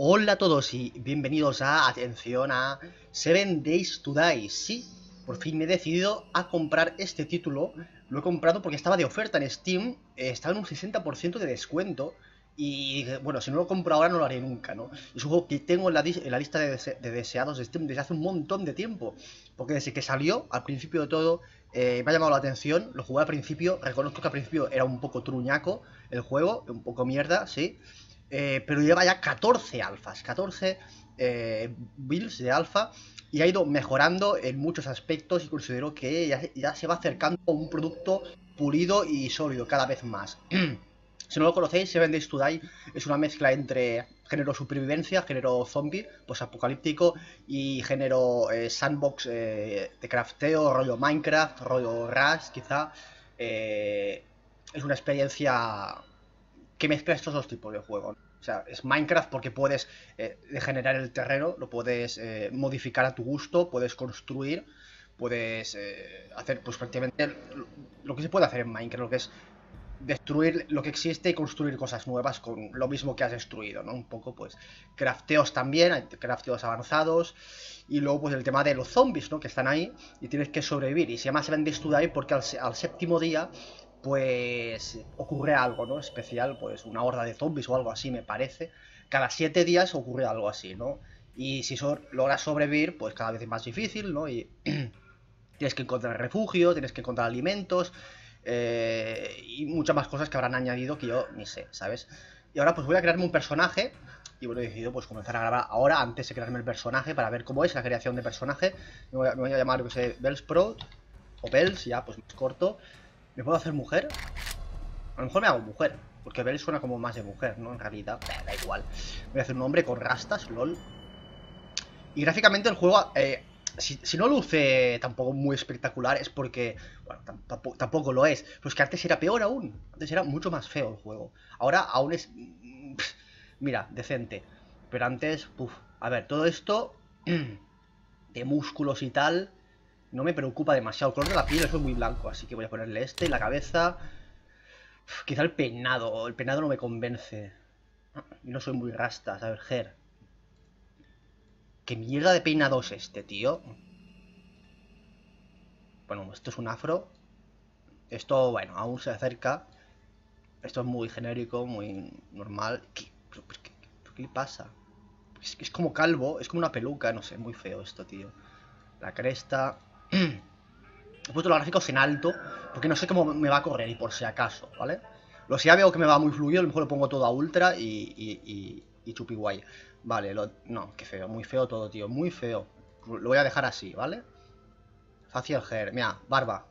Hola a todos y bienvenidos a, atención a, Seven Days to Die. Sí, por fin me he decidido a comprar este título. Lo he comprado porque estaba de oferta en Steam, estaba en un 60% de descuento. Y bueno, si no lo compro ahora no lo haré nunca, ¿no? Es un juego que tengo en la lista de deseados de Steam desde hace un montón de tiempo. Porque desde que salió, al principio de todo, me ha llamado la atención. Lo jugué al principio, reconozco que al principio era un poco truñaco el juego, un poco mierda, sí. Pero lleva ya 14 alfas, 14 builds de alfa, y ha ido mejorando en muchos aspectos, y considero que ya se va acercando a un producto pulido y sólido cada vez más. Si no lo conocéis, Seven Days to Die es una mezcla entre género supervivencia, género zombie, posapocalíptico, y género sandbox de crafteo, rollo Minecraft, rollo Rust, quizá. Es una experiencia que mezcla estos dos tipos de juegos. O sea, es Minecraft porque puedes generar el terreno, lo puedes modificar a tu gusto, puedes construir, puedes hacer pues prácticamente lo que se puede hacer en Minecraft, lo que es destruir lo que existe y construir cosas nuevas con lo mismo que has destruido, ¿no? Un poco, pues, crafteos también, hay crafteos avanzados, y luego, pues, el tema de los zombies, ¿no? Que están ahí y tienes que sobrevivir, y se llama Seven Days to Die porque al séptimo día, pues, ocurre algo, ¿no? Especial, pues, una horda de zombies o algo así, me parece. Cada 7 días ocurre algo así, ¿no? Y si logras sobrevivir, pues, cada vez es más difícil, ¿no? Y tienes que encontrar refugio, tienes que encontrar alimentos. Y muchas más cosas que habrán añadido que yo ni sé, ¿sabes? Y ahora pues voy a crearme un personaje. Y bueno, he decidido pues comenzar a grabar ahora, antes de crearme el personaje, para ver cómo es la creación de personaje. Me voy a llamar, no sé, Bellsprout o Bells, ya pues más corto. ¿Me puedo hacer mujer? A lo mejor me hago mujer, porque Bells suena como más de mujer, ¿no? En realidad, da igual. Voy a hacer un hombre con rastas, lol. Y gráficamente el juego... Si no luce tampoco muy espectacular es porque, bueno, tampoco lo es. Pero es que antes era peor aún. Antes era mucho más feo el juego. Ahora aún es, mira, decente. Pero antes, puf. A ver, todo esto de músculos y tal no me preocupa demasiado. El color de la piel es muy blanco, así que voy a ponerle este. Y la cabeza, quizá el peinado. El peinado no me convence. No soy muy rastas, a ver, hair. ¿Qué mierda de peinado es este, tío? Bueno, esto es un afro. Esto, bueno, aún se acerca. Esto es muy genérico, muy normal. ¿Qué le pasa? Es como calvo, es como una peluca, no sé, muy feo esto, tío. La cresta. He puesto los gráficos en alto, porque no sé cómo me va a correr y por si acaso, ¿vale? Lo si ya veo que me va muy fluido, a lo mejor lo pongo todo a ultra y chupi guay. Vale, no, qué feo, muy feo todo, tío, muy feo. Lo voy a dejar así, ¿vale? Facial hair, mira, barba.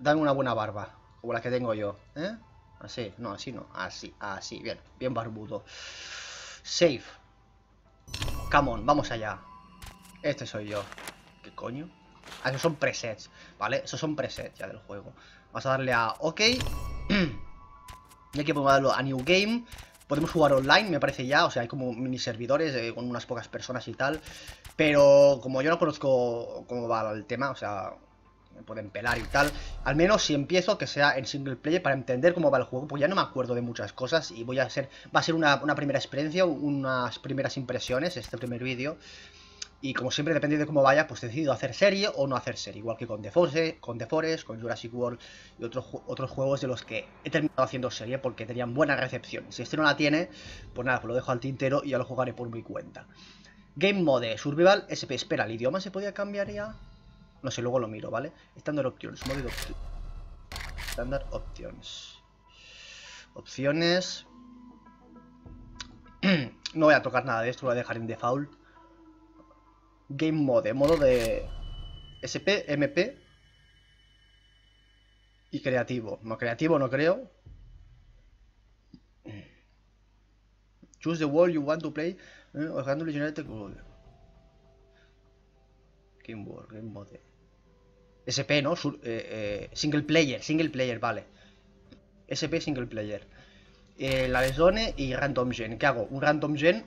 Dame una buena barba, como la que tengo yo, ¿eh? Así, no, así no, así, así, bien, bien barbudo. Save. Come on, vamos allá. Este soy yo. ¿Qué coño? Ah, esos son presets, ¿vale? Esos son presets ya del juego. Vamos a darle a OK. Y aquí podemos darlo a New Game. Podemos jugar online, me parece ya, o sea, hay como mini servidores con unas pocas personas y tal. Pero como yo no conozco cómo va el tema, o sea, me pueden pelar y tal. Al menos si empiezo, que sea en single player para entender cómo va el juego, pues ya no me acuerdo de muchas cosas. Y va a ser una primera experiencia, unas primeras impresiones, este primer vídeo. Y como siempre, depende de cómo vaya, pues decido hacer serie o no hacer serie. Igual que con The Forest, con Jurassic World y otros juegos de los que he terminado haciendo serie porque tenían buena recepción. Si este no la tiene, pues nada, pues lo dejo al tintero y ya lo jugaré por mi cuenta. Game Mode, Survival, SP. Espera, ¿el idioma se podía cambiar ya? No sé, luego lo miro, ¿vale? Standard Options, Mode Options. Standard Options. Opciones. No voy a tocar nada de esto, lo voy a dejar en default. Game Mode, modo de SP, MP y creativo. No, creativo no creo. Choose the world you want to play. Game World, Game Mode. SP, ¿no? Single player, vale. SP, single player. La zone y random gen. ¿Qué hago? Un random gen.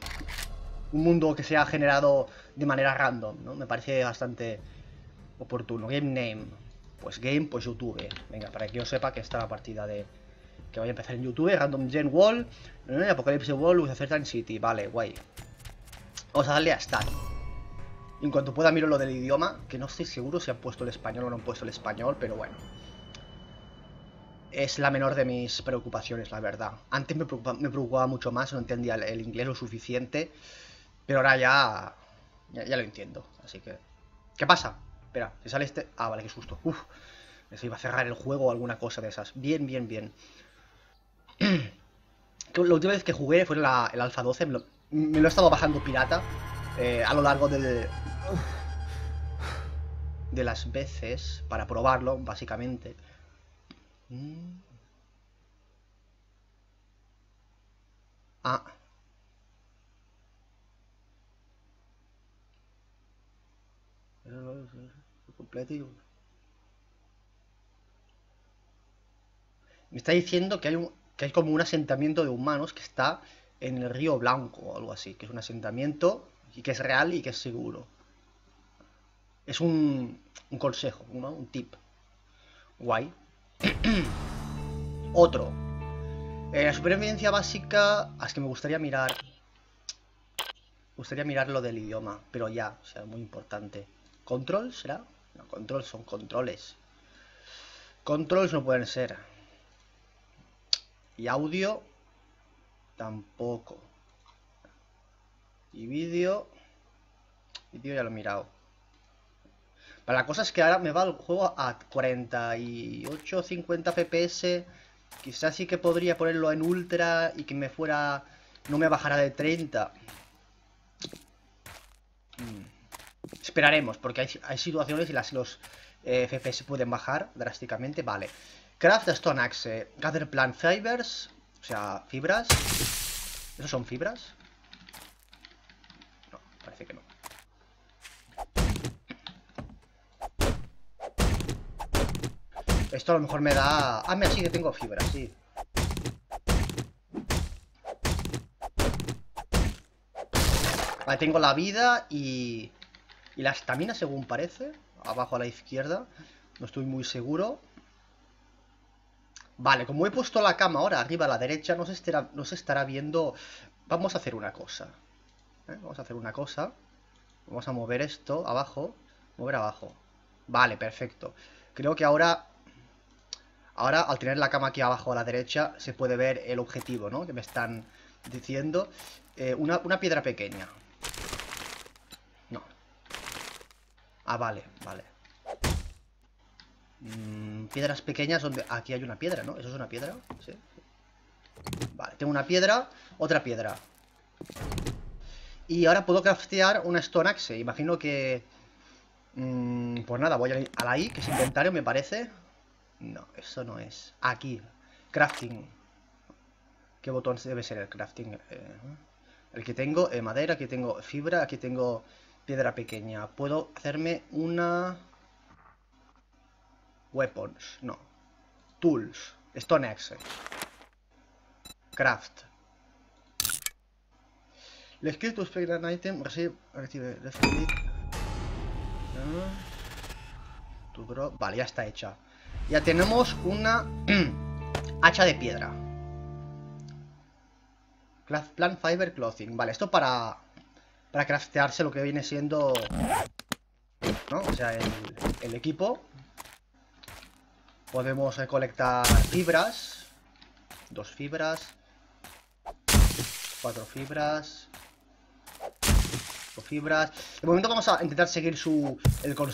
Un mundo que sea generado de manera random, ¿no? Me parece bastante oportuno. Game name. Pues game, pues YouTube. Venga, para que yo sepa que esta partida de... que voy a empezar en YouTube. Random Gen Wall. Apocalipsis Wall, Lucifer City. Vale, guay. Vamos a darle a Start. En cuanto pueda miro lo del idioma, que no estoy seguro si han puesto el español o no han puesto el español, pero bueno. Es la menor de mis preocupaciones, la verdad. Antes me preocupaba mucho más, no entendía el inglés lo suficiente, pero ahora ya lo entiendo, así que... ¿Qué pasa? Espera, ¿se sale este? Ah, vale, qué susto. Uf, se iba a cerrar el juego o alguna cosa de esas. Bien, bien, bien. La última vez que jugué fue en el Alpha 12, me lo he estado bajando pirata a lo largo de las veces para probarlo, básicamente. Ah. Me está diciendo que hay como un asentamiento de humanos que está en el Río Blanco o algo así, que es un asentamiento y que es real y que es seguro. Es un consejo, ¿no? Un tip. Guay. Otro. La supervivencia básica. Es que me gustaría mirar. Me gustaría mirar lo del idioma, pero ya, o sea, muy importante. ¿Control será? No, control son controles. Controls no pueden ser. Y audio tampoco. Y vídeo. Vídeo ya lo he mirado. Para la cosa es que ahora me va el juego a 48, 50 FPS. Quizás sí que podría ponerlo en ultra y que me fuera... No me bajara de 30. Esperaremos, porque hay situaciones en las que los FPS pueden bajar drásticamente. Vale. Craft Stone Axe. Gather Plant Fibers. O sea, fibras. ¿Esos son fibras? No, parece que no. Esto a lo mejor me da... Ah, mira, sí que tengo fibras, sí. Vale, tengo la vida y la estamina, según parece. Abajo a la izquierda. No estoy muy seguro. Vale, como he puesto la cama ahora arriba a la derecha, no se estará viendo... Vamos a hacer una cosa. Vamos a hacer una cosa. Vamos a mover esto abajo. Mover abajo. Vale, perfecto. Creo que ahora... Ahora, al tener la cama aquí abajo a la derecha, se puede ver el objetivo, ¿no? Que me están diciendo. Una piedra pequeña. No. Ah, vale, vale. Piedras pequeñas donde... Aquí hay una piedra, ¿no? ¿Eso es una piedra? Sí. Vale, tengo una piedra, otra piedra. Y ahora puedo craftear una Stone Axe. Imagino que... pues nada, voy a la I, que es inventario, me parece... No, eso no es. Aquí. Crafting. ¿Qué botón debe ser el crafting? El que tengo, madera, aquí tengo fibra, aquí tengo piedra pequeña. Puedo hacerme una... Weapons. No. Tools. Stone Axe. Craft. Le click to select an item. Recibe. Vale, ya está hecha. Ya tenemos una hacha de piedra. Craft Plant Fiber Clothing. Vale, esto para craftearse lo que viene siendo, ¿no? O sea, el equipo. Podemos recolectar fibras. 2 fibras. 4 fibras. 5 fibras. De momento vamos a intentar seguir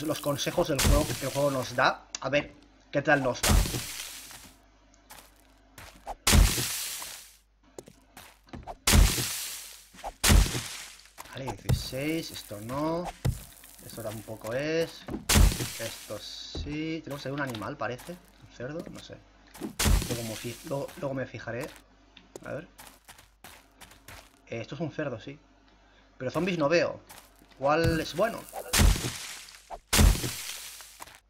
los consejos del juego que el juego nos da. A ver qué tal nos va. Vale, 16. Esto no. Esto tampoco es. Esto sí. Tenemos ahí un animal, parece. Un cerdo, no sé. Luego me fijaré. A ver. Esto es un cerdo, sí. Pero zombies no veo. ¿Cuál es bueno?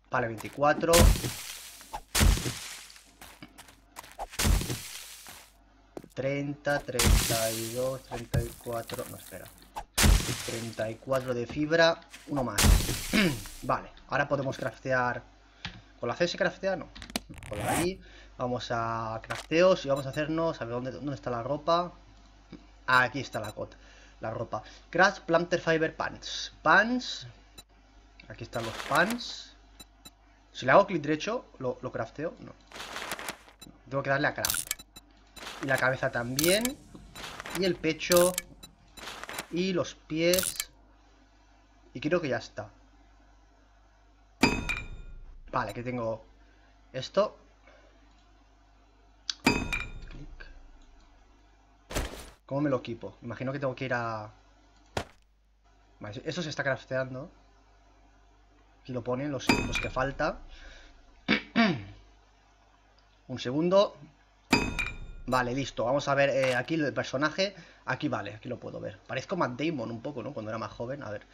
Vale, 24. ...30, 32, 34... No, espera. 34 de fibra, uno más. Vale, ahora podemos craftear... ¿Con la C se craftea? No. Con la I. Vamos a crafteos y vamos a hacernos... A ver, ¿dónde está la ropa? Ah, aquí está la cota. la ropa. Craft Planter Fiber Pants. Pants. Aquí están los pants. Si le hago clic derecho, ¿lo crafteo? No. Tengo que darle a craft. Y la cabeza también. Y el pecho. Y los pies. Y creo que ya está. Vale, que tengo esto. Clic. ¿Cómo me lo equipo? Imagino que tengo que ir a... Vale, eso se está crafteando. Aquí lo ponen los que falta. Un segundo. Vale, listo. Vamos a ver aquí el personaje. Aquí vale, aquí lo puedo ver. Parezco Matt Damon un poco, ¿no? Cuando era más joven. A ver.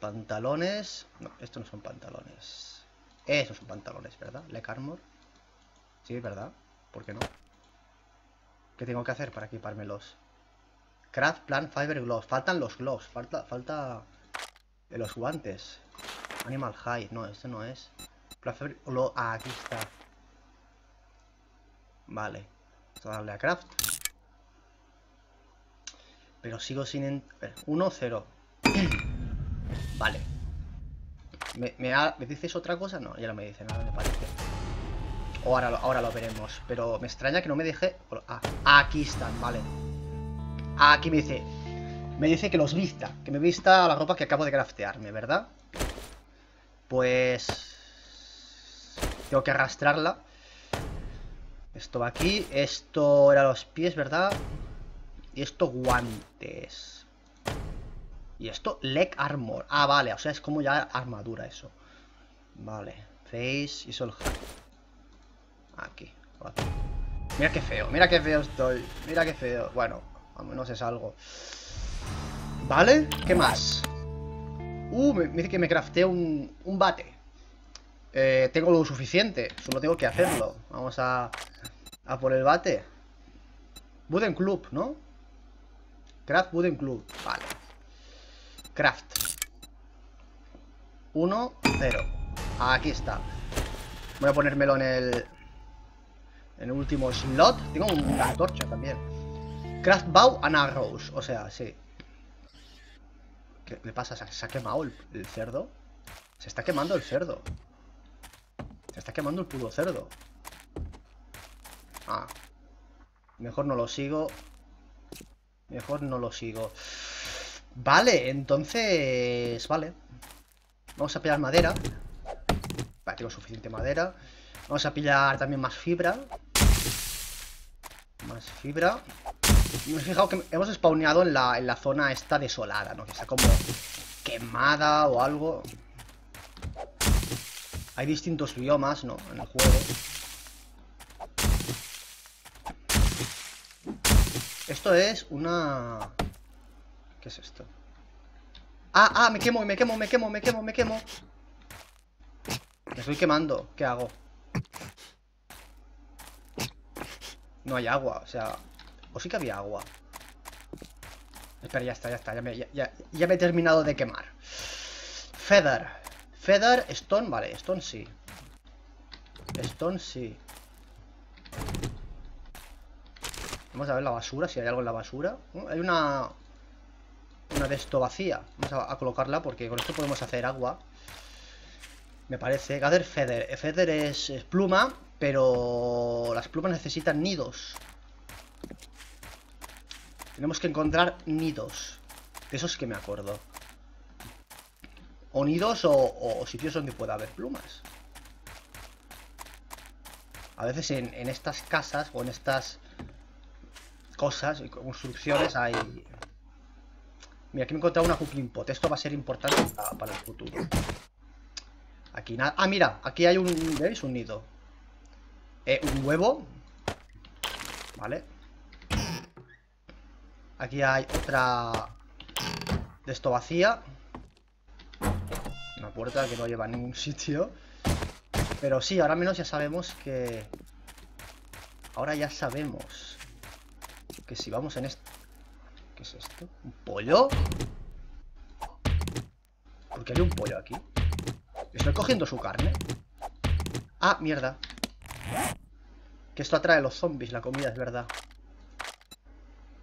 Pantalones. No, estos no son pantalones. Esos son pantalones, ¿verdad? Leg Armor. Sí, ¿verdad? ¿Por qué no? ¿Qué tengo que hacer para equipármelos? Craft Plant Fiber Gloves. Faltan los gloves. Falta los guantes. Animal Hide. No, este no es. Ah, aquí está. Vale. Vamos a darle a Craft. Pero sigo sin... 1-0. Vale. ¿Me dices otra cosa? No, ya no me dice nada, me parece. O ahora lo veremos. Pero me extraña que no me deje... Ah, aquí están, vale. Aquí me dice... Me dice que los vista. Que me vista la ropa que acabo de craftearme, ¿verdad? Pues... Tengo que arrastrarla. Esto va aquí. Esto era los pies, ¿verdad? Y esto guantes. Y esto, leg armor. Ah, vale, o sea, es como ya armadura eso. Vale, face y sol. Aquí, aquí. Mira qué feo estoy. Mira qué feo. Bueno, al menos es algo. Vale, ¿qué más? Me dice que me crafté un bate. Tengo lo suficiente, solo tengo que hacerlo. Vamos a por el bate. Wooden Club, ¿no? Craft Wooden Club, vale. Craft 1-0. Aquí está. Voy a ponérmelo en el último slot. Tengo una antorcha también. Craft Bow and Arrows. O sea, sí. ¿Qué le pasa? ¿Se ha quemado el cerdo? Se está quemando el cerdo. Se está quemando el puto cerdo. Ah. Mejor no lo sigo. Mejor no lo sigo. Vale, entonces... Vale. Vamos a pillar madera. Vale, tengo suficiente madera. Vamos a pillar también más fibra. Más fibra. Me he fijado que hemos spawneado en la zona esta desolada, ¿no? Que está como quemada o algo. Hay distintos biomas, ¿no? En el juego. Esto es una... ¿Qué es esto? Ah, me quemo. Me estoy quemando. ¿Qué hago? No hay agua, o sea... O sí que había agua. Espera, ya está. Ya me he terminado de quemar. Feather. Feather, stone, vale, stone sí. Stone sí. Vamos a ver la basura, si hay algo en la basura. Hay una... Una de esto vacía. Vamos a colocarla porque con esto podemos hacer agua. Me parece. Gather feather. Feather es pluma, pero las plumas necesitan nidos. Tenemos que encontrar nidos. De eso es que me acuerdo. O nidos o sitios donde pueda haber plumas. A veces en estas casas o en estas cosas y construcciones hay... Mira, aquí me he encontrado una cooking pot. Esto va a ser importante para el futuro. Aquí nada... Ah, mira, aquí hay un... ¿Veis? Un nido. Un huevo. Vale. Aquí hay otra... De esto vacía. Una puerta que no lleva a ningún sitio. Pero sí, ahora menos ya sabemos que... Ahora ya sabemos... Que si vamos en este... ¿Qué es esto? ¿Un pollo? ¿Por qué hay un pollo aquí? Estoy cogiendo su carne. Ah, mierda. Que esto atrae a los zombies, la comida, es verdad.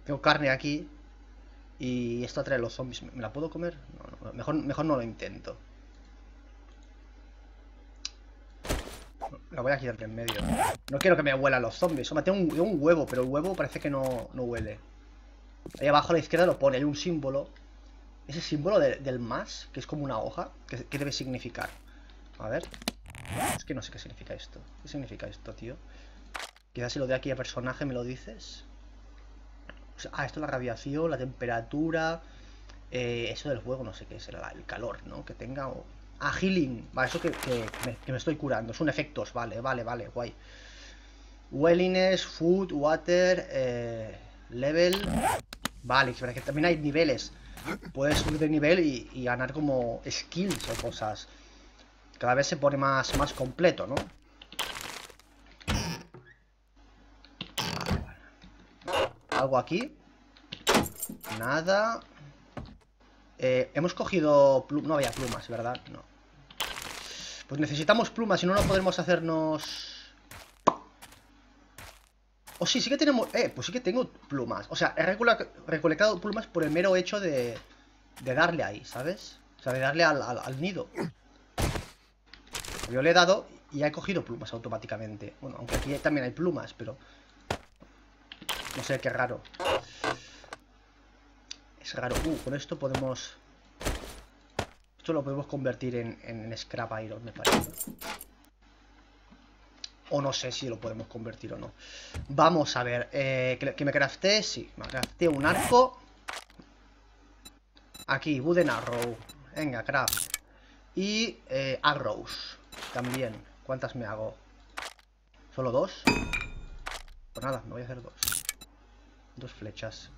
Tengo carne aquí. Y esto atrae a los zombies. ¿Me la puedo comer? No, no, mejor no lo intento. La voy a quitar de en medio. No quiero que me huelan los zombies. O sea, tengo un huevo, pero el huevo parece que no huele. Ahí abajo a la izquierda lo pone. Hay un símbolo. Ese símbolo del más, que es como una hoja. ¿Qué debe significar? A ver. Es que no sé qué significa esto. ¿Qué significa esto, tío? Quizás si lo de aquí a personaje me lo dices. O sea, esto es la radiación, la temperatura. Eso del fuego, no sé qué es. El calor, ¿no? Que tenga... healing. Vale, eso que me estoy curando. Son efectos. Vale, guay. Wellness, food, water, level. Vale, que también hay niveles. Puedes subir de nivel y ganar como skills o cosas. Cada vez se pone más completo, ¿no? Algo aquí. Nada. Hemos cogido plumas. No había plumas, ¿verdad? No. Pues necesitamos plumas, si no, no podremos hacernos... Oh, sí, sí que tenemos... pues sí que tengo plumas. O sea, he recolectado plumas por el mero hecho de darle ahí, ¿sabes? O sea, de darle al nido. Yo le he dado y ya he cogido plumas automáticamente. Bueno, aunque aquí también hay plumas, pero... No sé, qué raro. Es raro. Con esto podemos... Esto lo podemos convertir en scrap iron, me parece. O no sé si lo podemos convertir o no. Vamos a ver. Que me crafté, sí. Me crafté un arco. Aquí, wooden arrow. Venga, craft. Y arrows. También. ¿Cuántas me hago? ¿Solo dos? Pues nada, me voy a hacer dos. Dos flechas.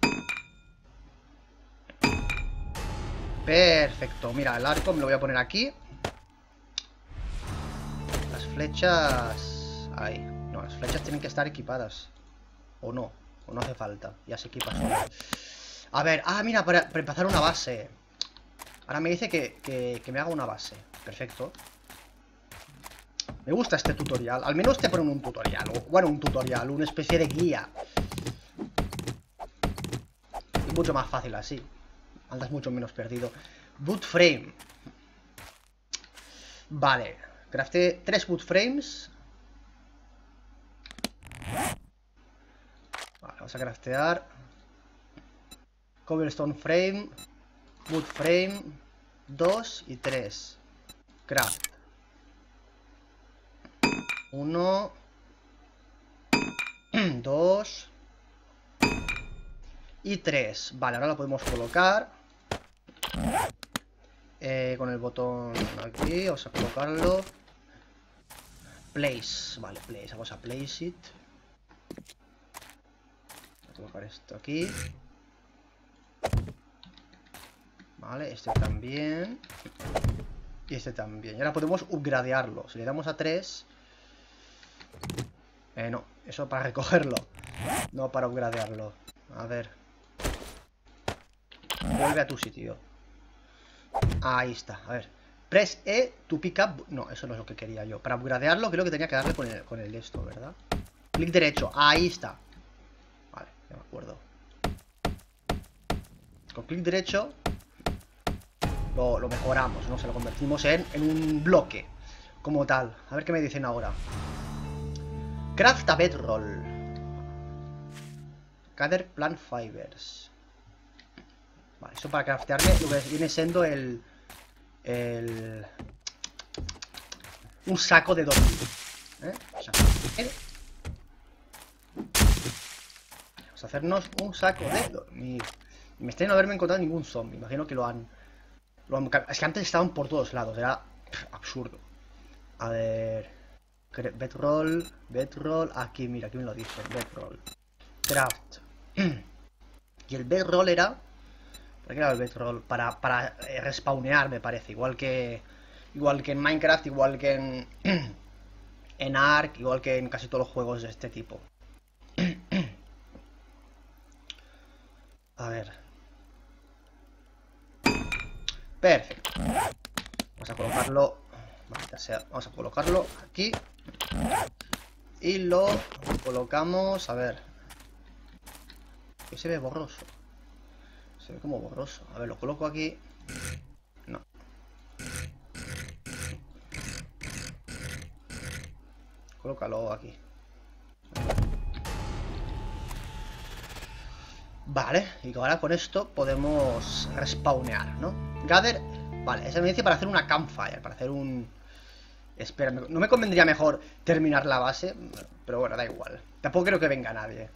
Perfecto, mira, el arco me lo voy a poner aquí. Las flechas... Ahí, no, las flechas tienen que estar equipadas. O no hace falta. Ya se equipa solo. A ver, mira, para empezar una base. Ahora me dice que me haga una base. Perfecto. Me gusta este tutorial. Al menos te ponen un tutorial. Bueno, un tutorial, una especie de guía. Es mucho más fácil así. Andas mucho menos perdido. Boot frame. Vale. Crafté 3 boot frames. Vale, vamos a craftear. Cobblestone frame. Boot frame. 2 y 3. Craft. 1. 2. Y 3. Vale, ahora lo podemos colocar. Con el botón aquí, vamos a colocarlo. Place, vale, place, vamos a place it. Voy a colocar esto aquí. Vale, este también. Y este también. Y ahora podemos upgradearlo. Si le damos a 3. No, eso para recogerlo. No para upgradearlo. A ver. Vuelve a tu sitio. Ahí está, a ver. Press E to pick up. No, eso no es lo que quería yo. Para upgradearlo creo que tenía que darle con el esto, ¿verdad? Clic derecho, ahí está. Vale, ya me acuerdo. Con clic derecho lo mejoramos, ¿no? Se lo convertimos en un bloque como tal. A ver qué me dicen ahora. Craft a bedroll. Gather plant fibers. Vale, eso para craftearle lo que viene siendo un saco de dormir. Vamos a hacernos un saco de dormir. Y me extraña no haberme encontrado ningún zombie. Imagino que lo han... Es que antes estaban por todos lados. Era absurdo. A ver... Bedroll... Aquí, mira, aquí me lo dice. Bedroll. Craft. Y el bedroll era... ¿Para qué era el bedroll? Para respawnear, me parece. Igual que en Minecraft, igual que en Ark, igual que en casi todos los juegos de este tipo. A ver. Perfecto. Vamos a colocarlo... Maldita sea. Vamos a colocarlo aquí. Y lo colocamos... A ver. Que se ve borroso. Se ve como borroso. A ver, lo coloco aquí. No. Colócalo aquí. Vale, y ahora con esto podemos respawnear, ¿no? Gather, vale, esa me dice para hacer una campfire, para hacer un... Espera, no me convendría mejor terminar la base, pero bueno, da igual. Tampoco creo que venga nadie.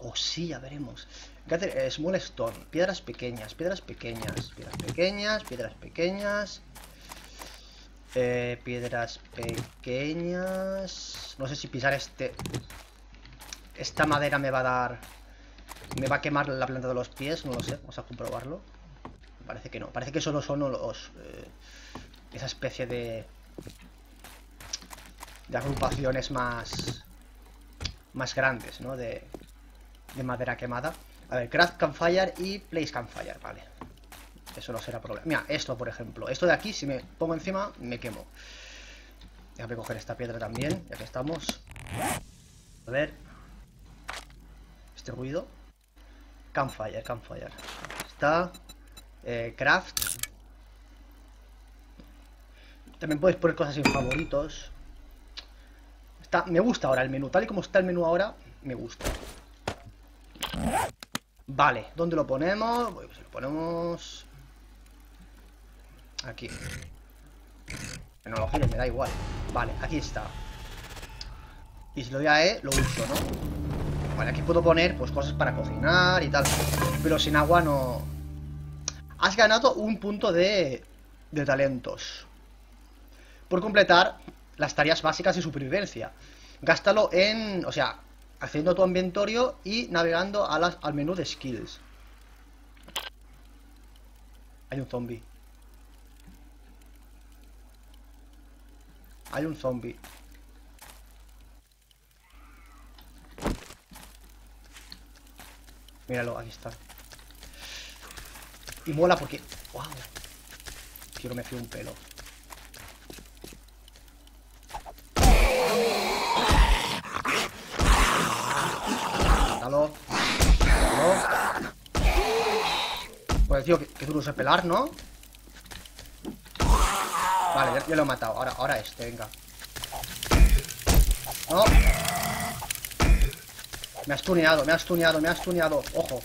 O sí, ya veremos. Gather, small stone, piedras pequeñas, piedras pequeñas, piedras pequeñas, piedras pequeñas. Piedras pequeñas. No sé si pisar esta madera me va a dar... Me va a quemar la planta de los pies, no lo sé, vamos a comprobarlo. Parece que no, parece que solo son los... esa especie de... agrupaciones más... grandes, ¿no? De madera quemada. A ver, craft campfire y place campfire, vale. Eso no será problema. Mira, esto por ejemplo, esto de aquí, si me pongo encima, me quemo. Déjame coger esta piedra también, ya que estamos. A ver... Este ruido... Campfire, campfire. Está. Craft. También puedes poner cosas en favoritos. Está, me gusta ahora el menú. Tal y como está el menú ahora, me gusta. Vale, ¿dónde lo ponemos? Pues lo ponemos. Aquí. No lo giro, me da igual. Vale, aquí está. Y si lo doy a E, lo uso, ¿no? Vale, aquí puedo poner pues cosas para cocinar y tal. Pero sin agua no. Has ganado un punto de talentos por completar las tareas básicas de supervivencia. Gástalo en... O sea, haciendo tu inventario y navegando a al menú de skills. Hay un zombie. Hay un zombie. Míralo, aquí está. Y mola porque... ¡Wow! Quiero me fío un pelo. Dalo. Dalo. Pues tío, que duro es pelar, ¿no? Vale, ya lo he matado. Ahora este, venga. No. Me has tuneado, me has tuneado, me has tuneado. Ojo.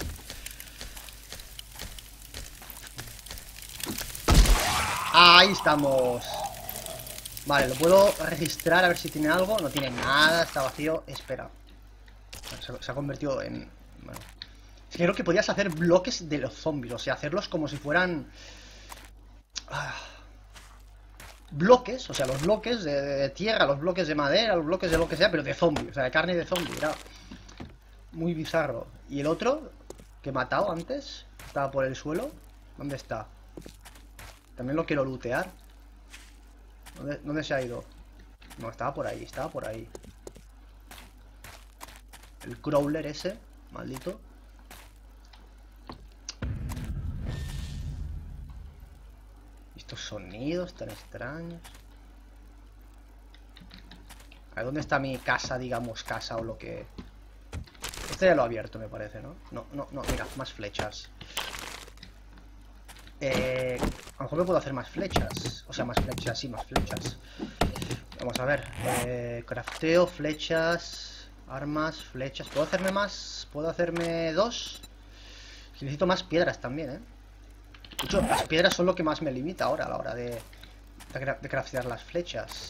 Ahí estamos. Vale, lo puedo registrar a ver si tiene algo. No tiene nada, está vacío. Espera. Se ha convertido en... Bueno. Es que creo que podías hacer bloques de los zombies. O sea, hacerlos como si fueran... Bloques, o sea, los bloques de tierra, los bloques de madera, los bloques de lo que sea, pero de zombies. O sea, de carne de zombie, era... Muy bizarro. ¿Y el otro? Que he matado antes. Estaba por el suelo. ¿Dónde está? También lo quiero lootear. ¿Dónde se ha ido? No, estaba por ahí, estaba por ahí. El crawler ese, maldito. Estos sonidos tan extraños. ¿A dónde está mi casa, digamos, casa o lo que... Este ya lo he abierto, me parece, ¿no? No, no, no, mira, más flechas. A lo mejor me puedo hacer más flechas. O sea, más flechas, sí, más flechas. Vamos a ver. Crafteo, flechas, armas, flechas. ¿Puedo hacerme más? ¿Puedo hacerme dos? Necesito más piedras también, ¿eh? De hecho, las piedras son lo que más me limita ahora a la hora de craftear las flechas.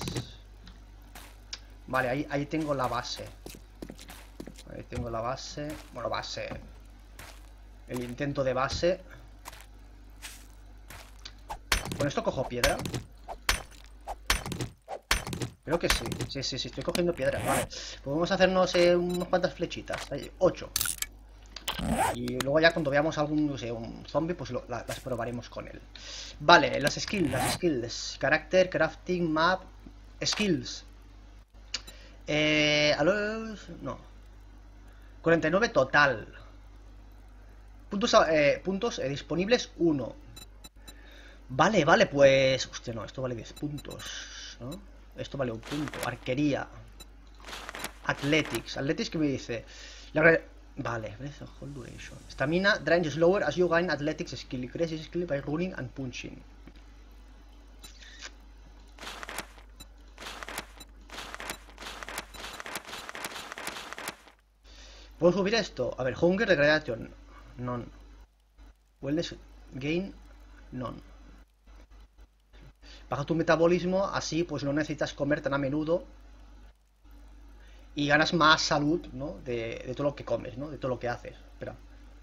Vale, ahí tengo la base. Ahí tengo la base. Bueno, base. El intento de base. Con esto cojo piedra. Creo que sí. Sí, sí, sí, estoy cogiendo piedra. Vale. Podemos hacernos unas cuantas flechitas. Ahí, 8. Y luego ya cuando veamos algún, no sé, un zombie, pues las probaremos con él. Vale, las skills. Las skills. Carácter, crafting, map. Skills. A los... No. 49 total. Puntos disponibles 1. Vale, vale, pues... Hostia, no, esto vale 10 puntos, ¿no? Esto vale un punto. Arquería. Athletics. Athletics, ¿qué me dice? Vale, Breath of Cold duration. Stamina drains slower as you gain athletics skill. Increases skill by running and punching. ¿Puedo subir esto? A ver, Hunger Degradation. None. Wellness Gain. None. Baja tu metabolismo, así pues no necesitas comer tan a menudo. Y ganas más salud, ¿no? De todo lo que comes, ¿no? De todo lo que haces. Espera.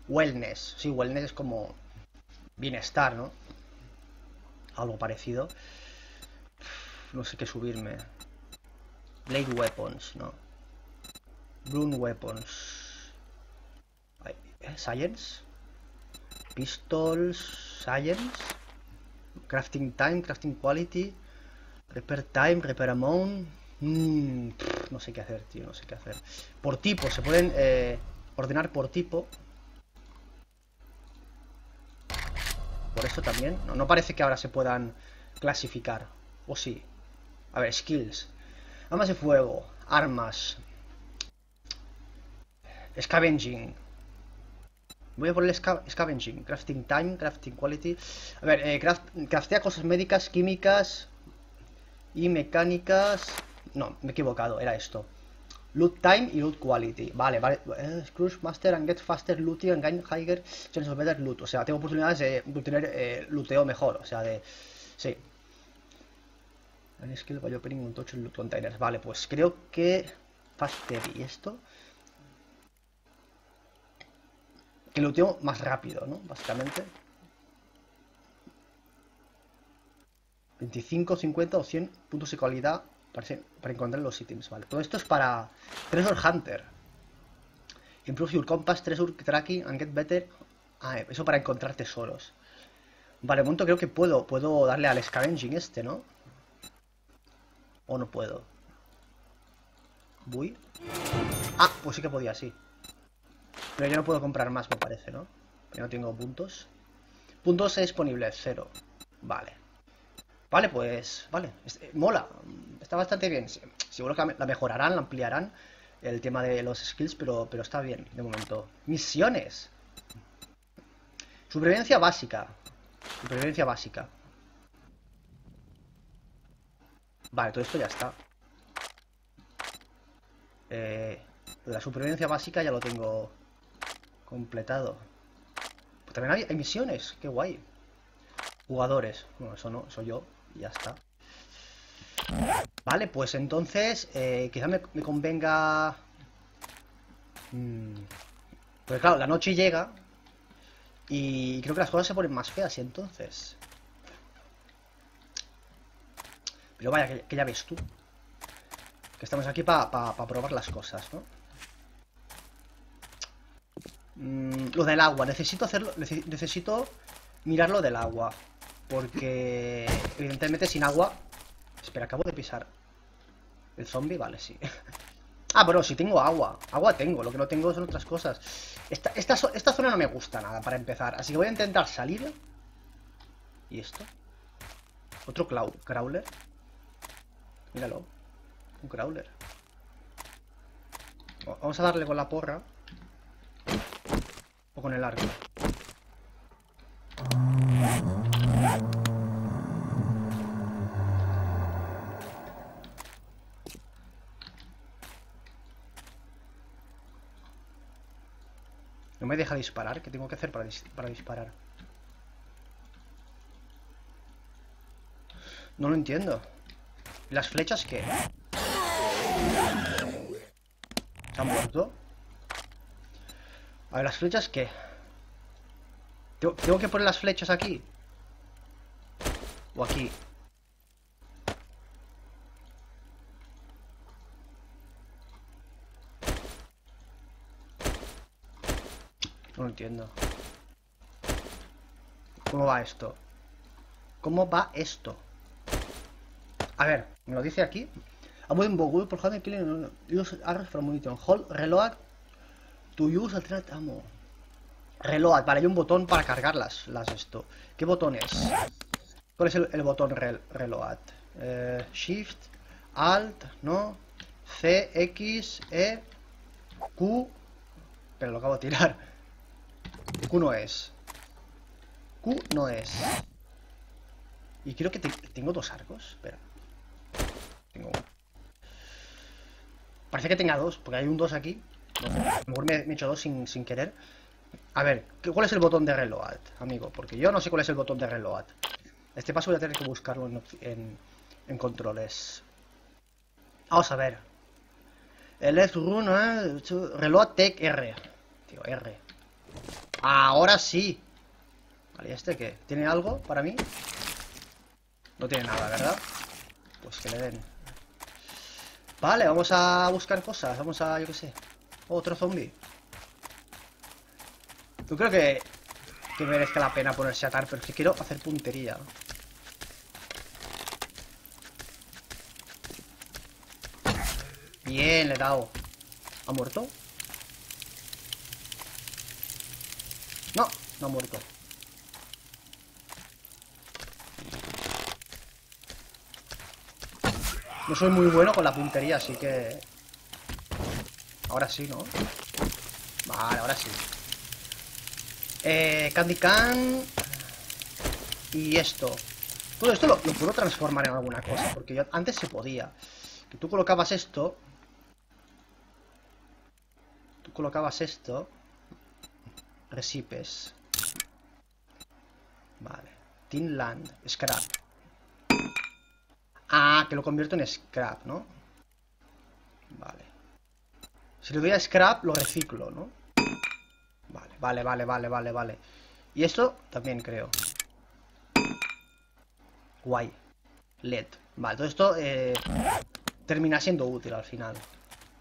Wellness. Sí, wellness es como bienestar, ¿no? Algo parecido. No sé qué subirme. Blade Weapons, ¿no? Brune Weapons. Science. Pistols. Science. Crafting time, crafting quality. Repair time, repair amount. No sé qué hacer, tío, no sé qué hacer. Por tipo, se pueden ordenar por tipo. Por eso también. No, no parece que ahora se puedan clasificar. O sí. A ver, skills. Armas de fuego. Armas. Scavenging. Voy a poner scavenging. Crafting time, crafting quality. A ver, craftea cosas médicas, químicas y mecánicas. No, me he equivocado, era esto. Loot time y loot quality. Vale. Scrooge master and get faster looting and gain higher chance of better loot. O sea, tengo oportunidades de tener looteo mejor. O sea, de... sí. And skill by opening un touch en loot containers. Vale, pues creo que... faster y esto... que looteo más rápido, ¿no? Básicamente. 25, 50 o 100 puntos de calidad para encontrar los ítems, ¿vale? Todo esto es para Treasure Hunter. Improve your compass, treasure tracking and get better. Ah, eso para encontrar tesoros. Vale, de momento creo que puedo darle al scavenging este, ¿no? O no puedo. Voy. Ah, pues sí que podía, sí. Pero yo no puedo comprar más, me parece, ¿no? Yo no tengo puntos. Puntos disponibles, 0. Vale. Vale, pues, vale, mola, está bastante bien, seguro que la mejorarán, la ampliarán, el tema de los skills, pero está bien, de momento. Misiones. Supervivencia básica. Supervivencia básica. Vale, todo esto ya está. La supervivencia básica ya lo tengo completado. Pues también hay misiones, qué guay. Jugadores, bueno, eso no, soy yo. Y ya está. Vale, pues entonces quizá me convenga. Pues claro, la noche llega. Y creo que las cosas se ponen más feas y entonces. Pero vaya, que ya ves tú. Que estamos aquí para probar las cosas, ¿no? Lo del agua, necesito hacerlo. Necesito mirar lo del agua. Porque evidentemente sin agua. Espera, acabo de pisar el zombie, vale, sí. Ah, pero sí tengo agua. Agua tengo, lo que no tengo son otras cosas. Esta zona no me gusta nada para empezar. Así que voy a intentar salir. ¿Y esto? Otro crawler. Míralo. Un crawler. Vamos a darle con la porra. O con el arco. No me deja disparar. ¿Qué tengo que hacer para disparar? No lo entiendo. ¿Las flechas qué? ¿Se han muerto? A ver, ¿las flechas qué? ¿Tengo que poner las flechas aquí? ¿O aquí? No lo entiendo. ¿Cómo va esto? ¿Cómo va esto? A ver, ¿me lo dice aquí? Avoid bogus por hand killing. Use arrows from munition. Hold reload to use alternate ammo. Reload, vale, hay un botón para cargar las esto. ¿Qué botón es? ¿Cuál es el botón reload? Shift, Alt, no, C, X, E, Q, Pero lo acabo de tirar. Q no es. Q no es. Y creo que tengo dos arcos. Espera. Tengo uno. Parece que tenga dos, porque hay un 2 aquí. A lo mejor me he hecho dos sin querer. A ver, ¿cuál es el botón de reload, amigo? Porque yo no sé cuál es el botón de reload. Este paso voy a tener que buscarlo en controles. Vamos a ver. El left run, reload tech R. Tío, R. Ahora sí. Vale, ¿y este qué? ¿Tiene algo para mí? No tiene nada, ¿verdad? Pues que le den. Vale, vamos a buscar cosas. Vamos a, yo qué sé. Otro zombie. Yo creo que merezca la pena ponerse a atar, pero es que quiero hacer puntería. Bien, le he dado. ¿Ha muerto? No, no ha muerto. No soy muy bueno con la puntería, así que... Ahora sí, ¿no? Vale, ahora sí. Candy Can. Y esto. Todo esto lo puedo transformar en alguna cosa. Porque yo antes se podía. Que tú colocabas esto. Tú colocabas esto. Recipes. Vale. Tin Land. Scrap. Ah, que lo convierto en scrap, ¿no? Vale. Si le doy a scrap, lo reciclo, ¿no? Vale. Y esto también creo. Guay. LED. Vale, todo esto termina siendo útil al final.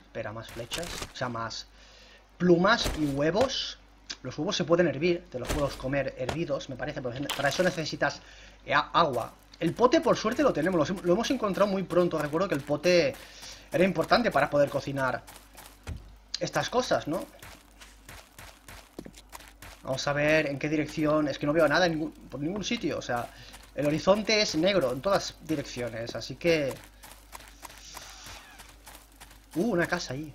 Espera, más flechas. O sea, más plumas y huevos. Los huevos se pueden hervir. Te los puedes comer hervidos, me parece. Pero para eso necesitas agua. El pote, por suerte, lo tenemos. Lo hemos encontrado muy pronto. Recuerdo que el pote era importante para poder cocinar estas cosas, ¿no? Vamos a ver en qué dirección... Es que no veo nada por ningún sitio. O sea, el horizonte es negro en todas direcciones. Así que... una casa ahí.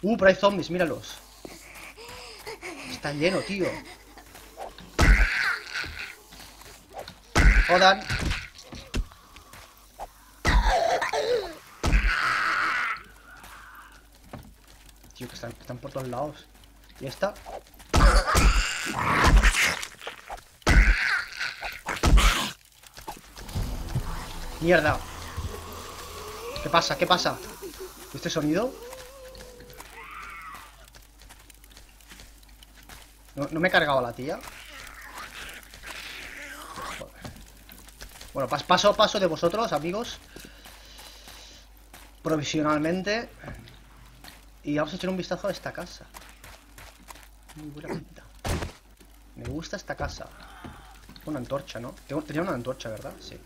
Pero hay zombies, míralos. Está lleno, tío. Jodan. Tío, que están por todos lados. Y esta... Mierda. ¿Qué pasa? ¿Qué pasa? ¿Este sonido? ¿No me he cargado a la tía? Bueno, paso de vosotros, amigos. Provisionalmente. Y vamos a echar un vistazo a esta casa. Muy buena pinta. Me gusta esta casa. Una antorcha, ¿no? Tenía una antorcha, ¿verdad? Sí.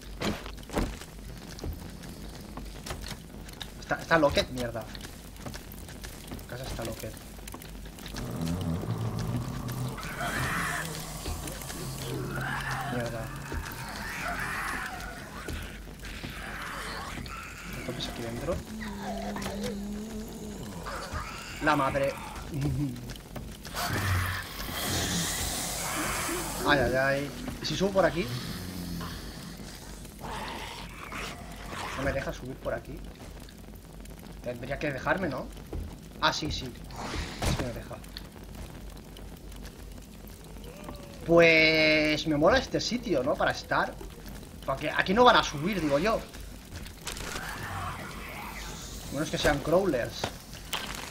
Está loquet, mierda. La casa está loquet. Mierda. Entonces aquí dentro. La madre. Ay, ay, ay. Si subo por aquí. No me deja subir por aquí. Tendría que dejarme, ¿no? Ah, sí, sí. Es que me deja. Pues... me mola este sitio, ¿no? Para estar. Porque aquí no van a subir, digo yo. Bueno, es que sean crawlers.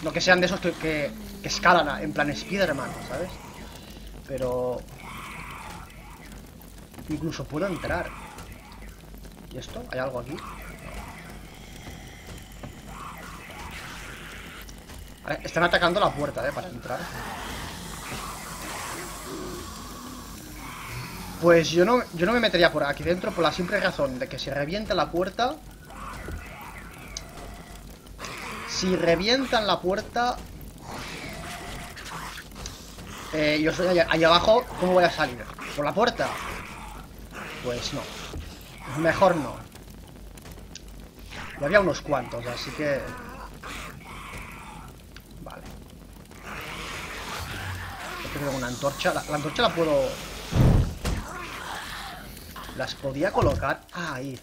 No que sean de esos que escalan en plan Spider-Man, ¿sabes? Pero... incluso puedo entrar. ¿Y esto? ¿Hay algo aquí? Vale, están atacando la puerta, para entrar. Pues yo no me metería por aquí dentro por la simple razón de que si revientan la puerta... Si revientan la puerta... yo soy allá abajo, ¿cómo voy a salir? ¿Por la puerta? Pues no. Mejor no. Ya había unos cuantos, así que... Vale. creo que una antorcha. La antorcha la puedo... Las podía colocar ahí.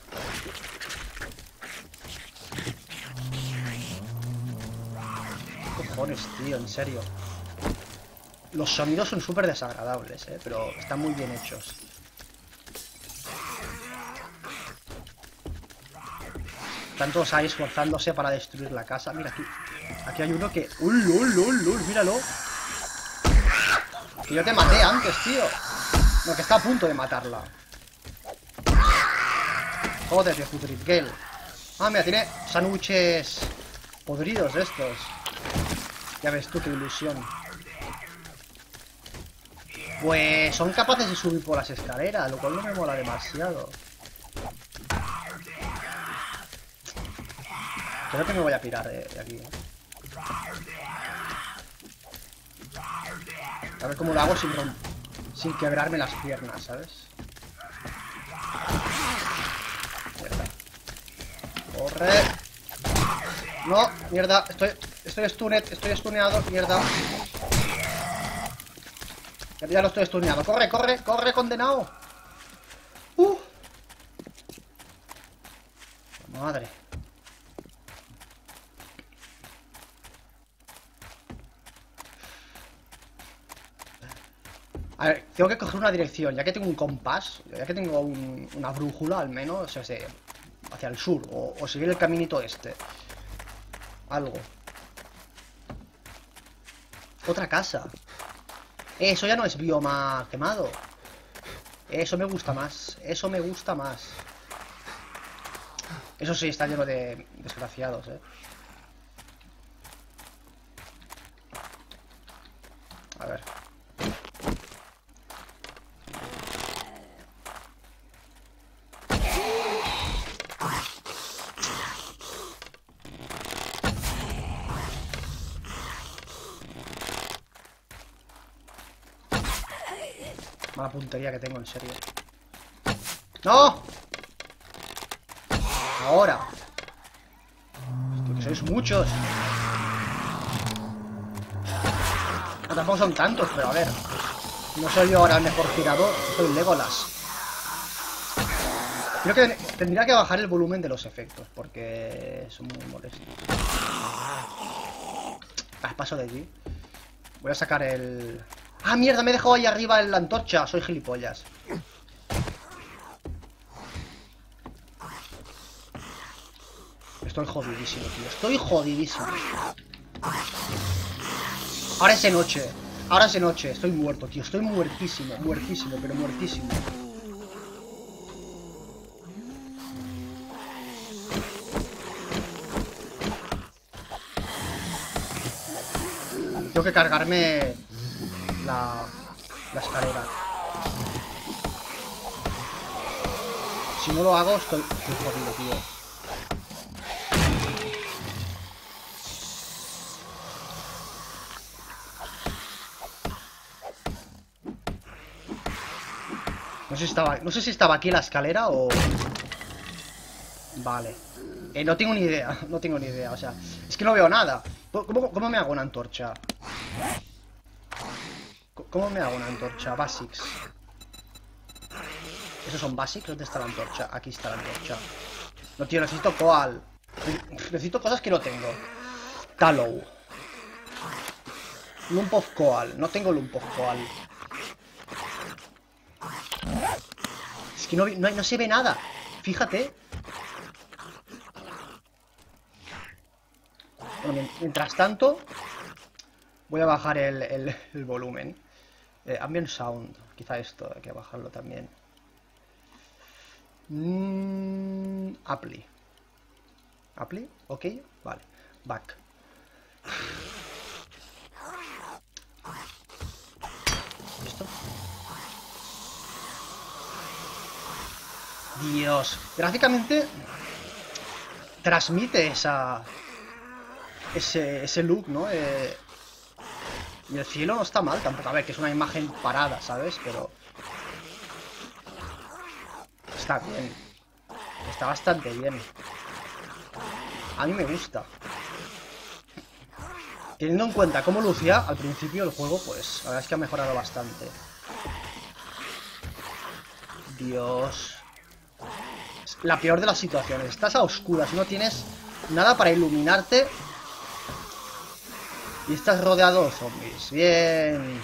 ¿Qué cojones, tío? En serio. Los sonidos son súper desagradables, pero están muy bien hechos. Están todos ahí esforzándose para destruir la casa. Mira, aquí hay uno que... ¡Ul, ul, ul, ul! ¡Míralo! Que yo te maté antes, tío. No, que está a punto de matarla. Joder, de Futrigel. Ah, mira, tiene sándwiches podridos estos. Ya ves tú, qué ilusión. Pues son capaces de subir por las escaleras, lo cual no me mola demasiado. Creo que me voy a pirar de aquí. A ver cómo lo hago sin quebrarme las piernas, ¿sabes? Mierda. ¡Corre! ¡No! ¡Mierda! Estoy stuneado, mierda. Ya lo estoy stuneado. ¡Corre, corre, corre, condenado! ¡Uh! ¡Madre! A ver, tengo que coger una dirección, ya que tengo un compás, ya que tengo una brújula al menos, o sea, hacia el sur, o seguir el caminito este. Algo. Otra casa. Eso ya no es bioma quemado. Eso me gusta más, eso me gusta más. Eso sí, está lleno de desgraciados, A ver. Mala puntería que tengo, en serio. ¡No! Ahora. Porque sois muchos. No, tampoco son tantos, pero a ver. No soy yo ahora el mejor tirador. Soy Legolas. Creo que tendría que bajar el volumen de los efectos, porque son muy molestos. Paso de allí. Voy a sacar el... ¡Ah, mierda! Me he dejado ahí arriba en la antorcha. Soy gilipollas. Estoy jodidísimo, tío. Estoy jodidísimo. Ahora es de noche. Ahora es de noche. Estoy muerto, tío. Estoy muertísimo. Muertísimo, pero muertísimo. Tengo que cargarme... La escalera. Si no lo hago, estoy jodido, tío. No sé si estaba aquí la escalera o... Vale. No tengo ni idea. No tengo ni idea. O sea, es que no veo nada. ¿Cómo me hago una antorcha? ¿Cómo me hago una antorcha? Basics. ¿Esos son basics? ¿Dónde está la antorcha? Aquí está la antorcha. No, tío, necesito coal. Necesito cosas que no tengo. Tallow. Lump of coal. No tengo lump of coal. Es que no se ve nada. Fíjate. Bueno, mientras tanto... Voy a bajar el volumen. Ambient sound, quizá esto, hay que bajarlo también. Apply. Apply, ok, vale. Back. ¿Listo? Dios, gráficamente transmite ese look, ¿no? Y el cielo no está mal tampoco. A ver, que es una imagen parada, ¿sabes? Pero... Está bien. Está bastante bien. A mí me gusta. Teniendo en cuenta cómo lucía al principio el juego, pues la verdad es que ha mejorado bastante. Dios. La peor de las situaciones. Estás a oscuras, no tienes nada para iluminarte. Y estás rodeado de zombies. Bien.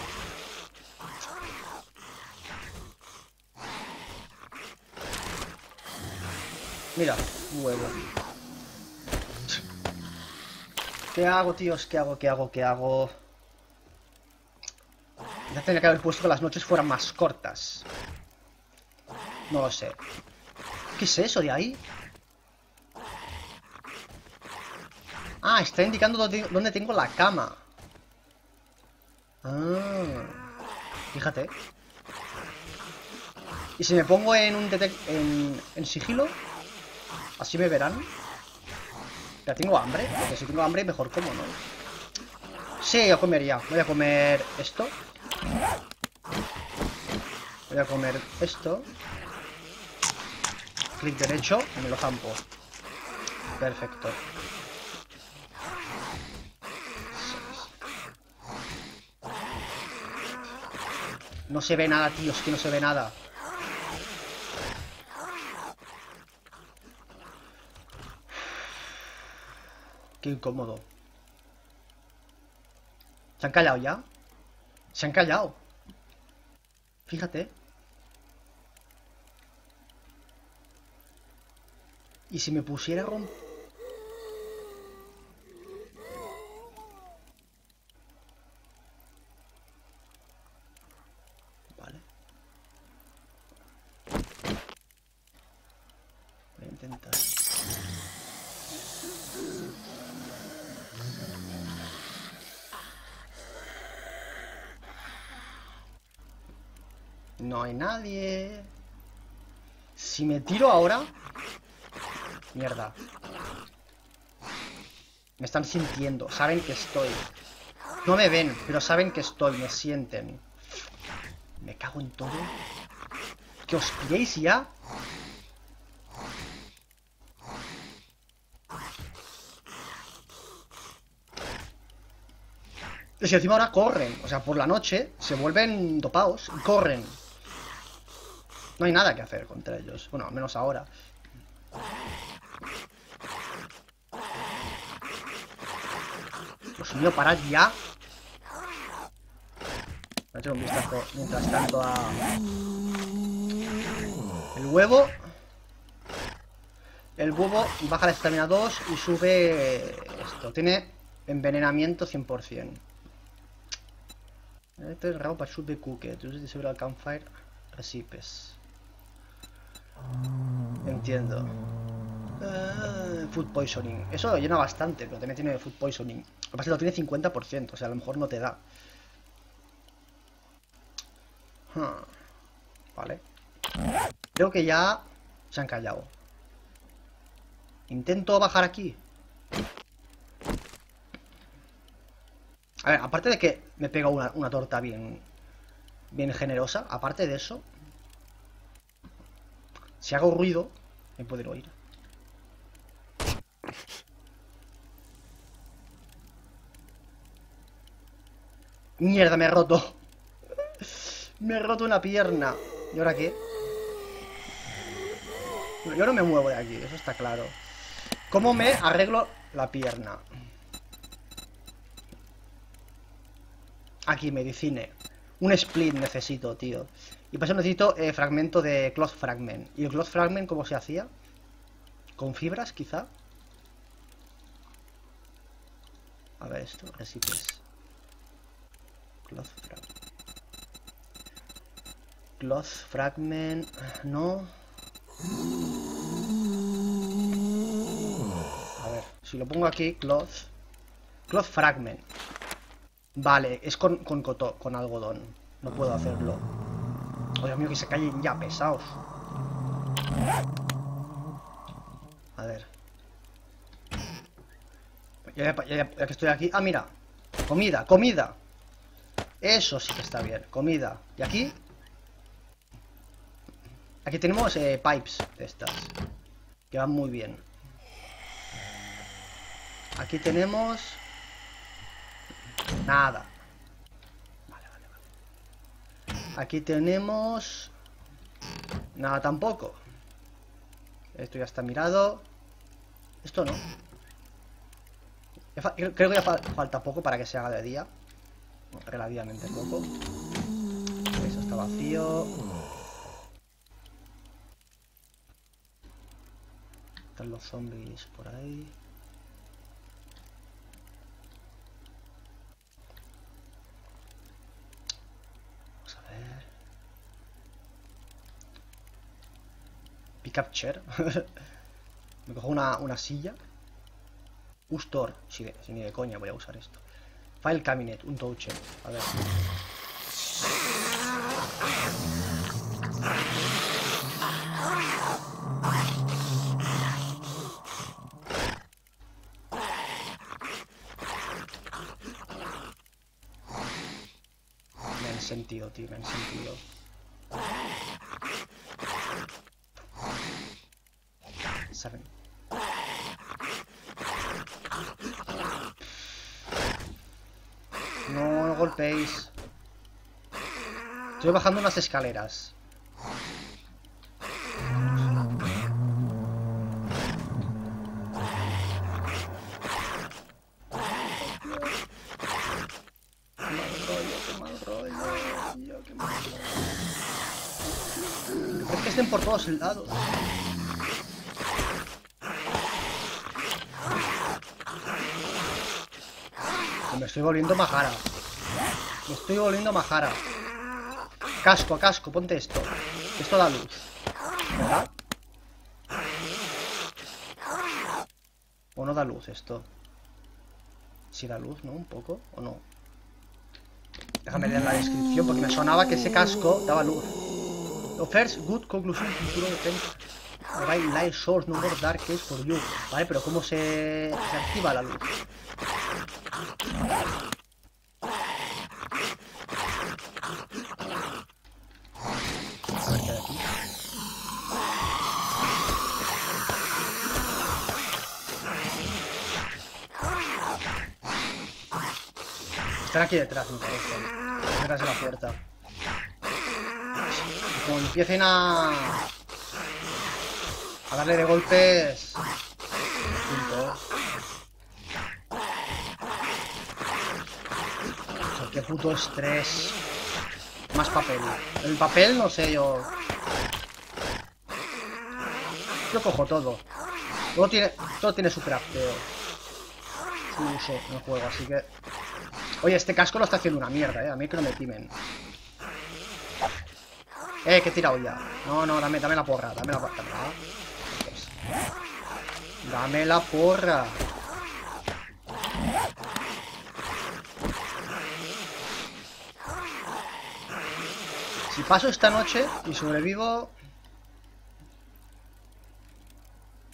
Mira, huevo. ¿Qué hago, tíos? ¿Qué hago? Ya tenía que haber puesto que las noches fueran más cortas. No lo sé. ¿Qué es eso de ahí? Ah, está indicando dónde tengo la cama. Ah, fíjate. Y si me pongo en un en sigilo, así me verán. Ya tengo hambre, porque si tengo hambre mejor como, ¿no? Sí, yo comería. Voy a comer esto. Voy a comer esto. Clic derecho y me lo zampo. Perfecto. No se ve nada, tío, es que no se ve nada. Qué incómodo. ¿Se han callado ya? Se han callado. Fíjate. ¿Y si me pusiera a romper? Vale. Voy a intentar. No hay nadie. Si me tiro ahora... Mierda. Me están sintiendo. Saben que estoy. No me ven, pero saben que estoy. Me sienten. Me cago en todo. ¿Que os pilléis ya? Y si encima ahora corren. O sea, por la noche se vuelven dopados. Y corren. No hay nada que hacer contra ellos. Bueno, al menos ahora. Dios mío, parad ya. Voy a echar un vistazo mientras tanto a... El huevo. El huevo baja la estamina 2 y sube esto. Tiene envenenamiento 100%. Esto es raro para sube cookie. Tú se sube al campfire. Recipes. Entiendo. Food poisoning. Eso llena bastante, pero también tiene food poisoning. Lo que pasa es que lo tiene 50%, o sea, a lo mejor no te da. Vale. Creo que ya se han callado. Intento bajar aquí. A ver, aparte de que me pega una torta bien generosa, aparte de eso... Si hago ruido, me pueden oír. Mierda, me he roto. Me he roto una pierna. ¿Y ahora qué? Yo no me muevo de aquí, eso está claro. ¿Cómo me arreglo la pierna? Aquí, medicine. Un split necesito, tío. Y para eso necesito fragmento de cloth fragment. ¿Y el cloth fragment cómo se hacía? ¿Con fibras, quizá? A ver esto, recipes. Cloth fragment. Cloth fragment... No. A ver, si lo pongo aquí, cloth... Cloth fragment. Vale, es con algodón. No puedo hacerlo. Oh, Dios mío, que se callen ya, pesados. A ver. Ya que estoy aquí... Ah, mira. Comida, comida. Eso sí que está bien. Comida. Y aquí... Aquí tenemos pipes de estas. Que van muy bien. Aquí tenemos... Nada. Vale, vale, vale. Aquí tenemos... Nada tampoco. Esto ya está mirado. Esto no. Creo que ya falta poco para que se haga de día. Relativamente poco. Eso está vacío. Están los zombies por ahí. Vamos a ver. Pick up chair. Me cojo una silla. Ustor, si ni de coña voy a usar esto. File cabinet, un toucher. A ver. Me han sentido, tío, me han sentido. Saben. No, no golpeéis. Estoy bajando unas escaleras. Qué mal rollo. Es que estén por todos lados. Me estoy volviendo majara. Me estoy volviendo majara. Casco, casco, ponte esto. Esto da luz, ¿verdad? ¿O no da luz esto? ¿Sí da luz, no? Un poco, ¿o no? Déjame leer la descripción porque me sonaba que ese casco daba luz. Offers good conclusion futuro de right light source no more dark case for you. Vale, pero ¿cómo se activa la luz? Están aquí detrás, me parece. Detrás de la puerta. Como empiecen a darle de golpes. Qué puto estrés. Más papel. El papel, no sé, yo... Yo cojo todo. Todo tiene su crafteo. Su uso en el juego, así que... Oye, este casco lo está haciendo una mierda, a mí que no me timen. Que he tirado ya. No, no, dame la porra, dame la porra. Dame la porra. Si paso esta noche y sobrevivo...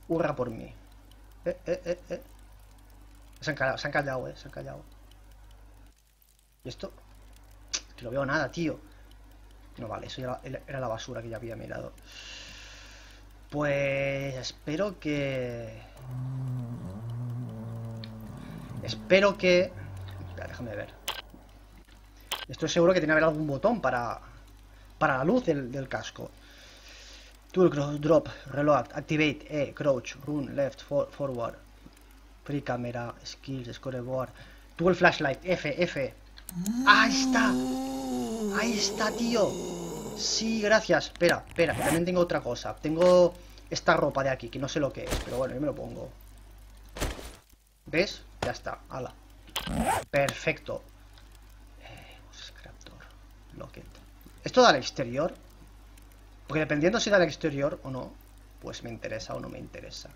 Hurra por mí. Se han callado. ¿Y esto? Que no veo nada, tío. No, vale, eso ya era la basura que ya había mirado. Pues... Espero que... Déjame ver. Estoy seguro que tiene que haber algún botón para la luz del casco. Tool drop, reload, activate, crouch, run, left, forward. Free camera, skills, scoreboard. Tool flashlight, F. ¡Ahí está! ¡Ahí está, tío! Sí, gracias. Espera, que también tengo otra cosa. Tengo esta ropa de aquí, que no sé lo que es. Pero bueno, yo me lo pongo. ¿Ves? Ya está, ala. Perfecto. Scraptor, locket. ¿Esto da al exterior? Porque dependiendo si da al exterior o no, pues me interesa o no me interesa.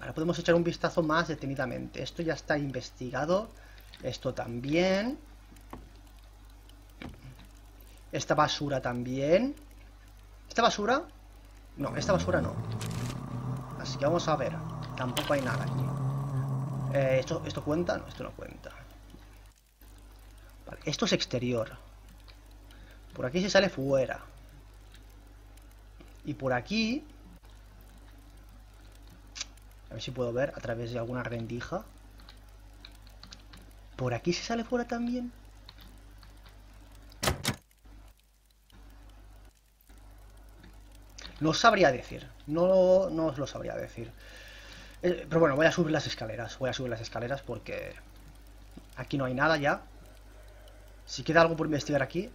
Ahora podemos echar un vistazo más detenidamente. Esto ya está investigado. Esto también. Esta basura también. ¿Esta basura? No, esta basura no. Así que vamos a ver. Tampoco hay nada aquí. ¿Esto cuenta? No, esto no cuenta. Vale, esto es exterior. Por aquí se sale fuera. Y por aquí... A ver si puedo ver a través de alguna rendija. ¿Por aquí se sale fuera también? No sabría decir, no os lo sabría decir. Pero bueno, voy a subir las escaleras. Voy a subir las escaleras porque aquí no hay nada ya. Si queda algo por investigar aquí.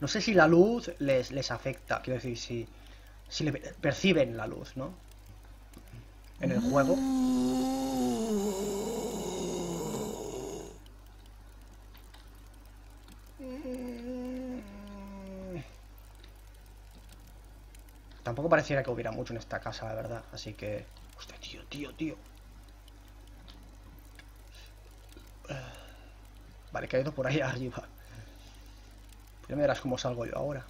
No sé si la luz les afecta. Quiero decir, si perciben la luz, ¿no? En el juego. Tampoco pareciera que hubiera mucho en esta casa, la verdad. Así que... Hostia, tío. Vale, que ha ido por ahí arriba. Ya me verás cómo salgo yo ahora.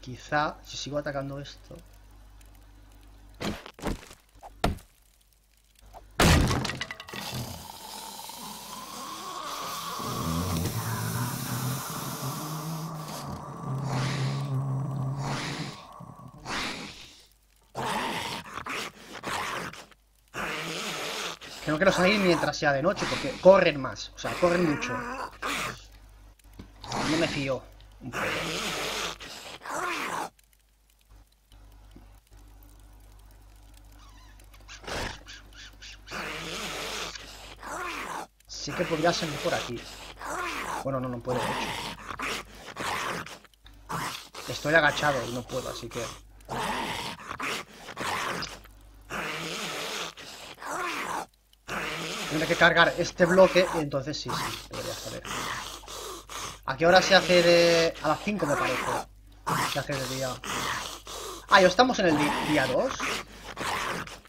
Quizá, si sigo atacando esto... No quiero salir mientras sea de noche porque corren más, o sea, corren mucho. No me fío un poco. Sí que podría salir por aquí. Bueno, no puedo, de hecho. Estoy agachado y no puedo, así que... Tendré que cargar este bloque y entonces sí, debería saber. ¿A qué hora se hace de...? A las 5 me parece. Se hace de día. Ah, ¿y estamos en el día 2?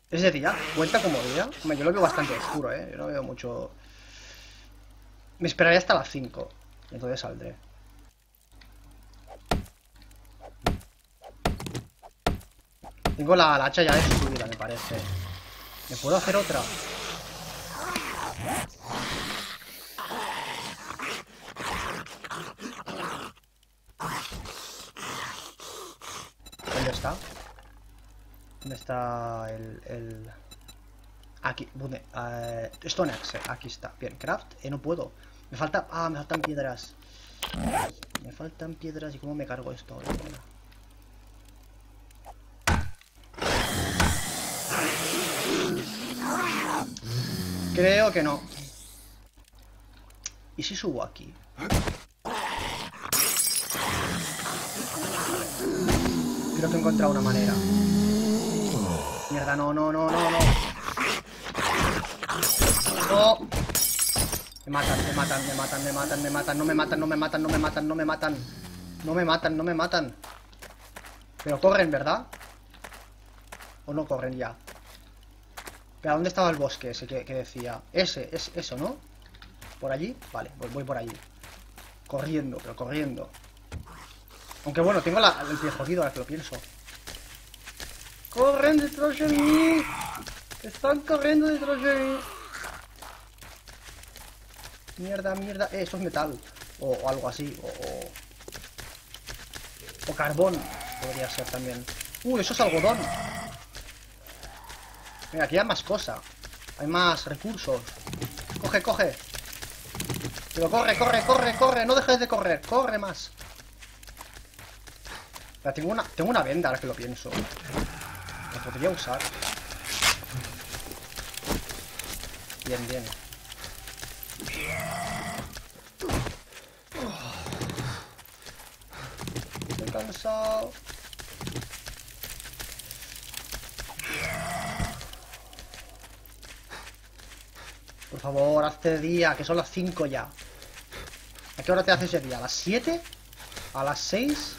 ¿Es de día? ¿Cuenta como día? Hombre, yo lo veo bastante oscuro, ¿eh? Yo no veo mucho... Me esperaré hasta las 5. Y entonces saldré. Tengo la hacha ya de subida, me parece. ¿Me puedo hacer otra? ¿Dónde está? ¿Dónde está el... Aquí, ¿dónde? Stone Axe, aquí está. Bien, craft, no puedo. Me falta... Ah, me faltan piedras. Me faltan piedras. ¿Y cómo me cargo esto ahora? Creo que no. ¿Y si subo aquí? Creo que he encontrado una manera. Mierda, no. ¡No! Me matan. No me matan. Pero corren, ¿verdad? ¿O no corren ya? Pero ¿dónde estaba el bosque ese que decía? Ese, es eso, ¿no? ¿Por allí? Vale, voy por allí. Corriendo, pero corriendo. Aunque bueno, tengo el pie jodido ahora que lo pienso. ¡Corren detrás de mí! ¡Están corriendo detrás de mí! Mierda. Esto es metal. O algo así. O carbón. Podría ser también. Eso es algodón. Mira, aquí hay más cosas. Hay más recursos. Coge. Pero corre. No dejes de correr. Corre más. Mira, tengo una venda ahora que lo pienso. La podría usar. Bien. Estoy cansado. Por favor, hazte día, que son las 5 ya. ¿A qué hora te haces de día? ¿A las 7? ¿A las 6?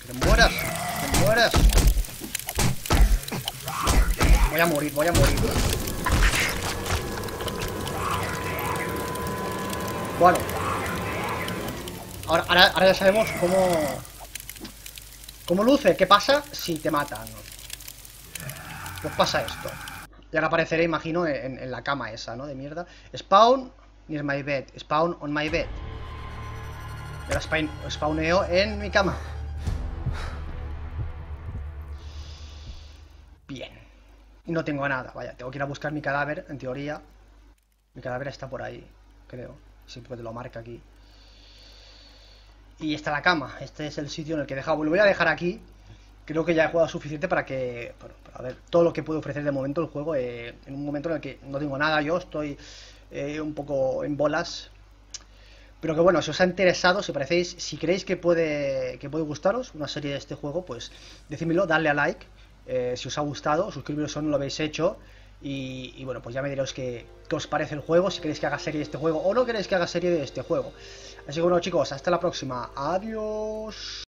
¡Que te mueras! Voy a morir. Bueno. Ahora ya sabemos cómo luce. ¿Qué pasa si te matan? Pues pasa esto. Y ahora apareceré, imagino, en la cama esa, ¿no? De mierda. Spawn near my bed. Spawn on my bed. Yo la spawneo en mi cama. Y no tengo nada, vaya, tengo que ir a buscar mi cadáver, en teoría. Mi cadáver está por ahí, creo. Siempre te lo marca aquí. Y está la cama. Este es el sitio en el que he dejado. Lo voy a dejar aquí. Creo que ya he jugado suficiente para que... Bueno, a ver, todo lo que puede ofrecer de momento el juego. En un momento en el que no tengo nada, yo estoy un poco en bolas. Pero que bueno, si os ha interesado, si parecéis, si creéis que puede gustaros una serie de este juego, pues decídmelo, dadle a like. Si os ha gustado, suscribiros si no lo habéis hecho. Y bueno, pues ya me diréis qué os parece el juego, si queréis que haga serie de este juego o no queréis que haga serie de este juego. Así que bueno, chicos, hasta la próxima. Adiós.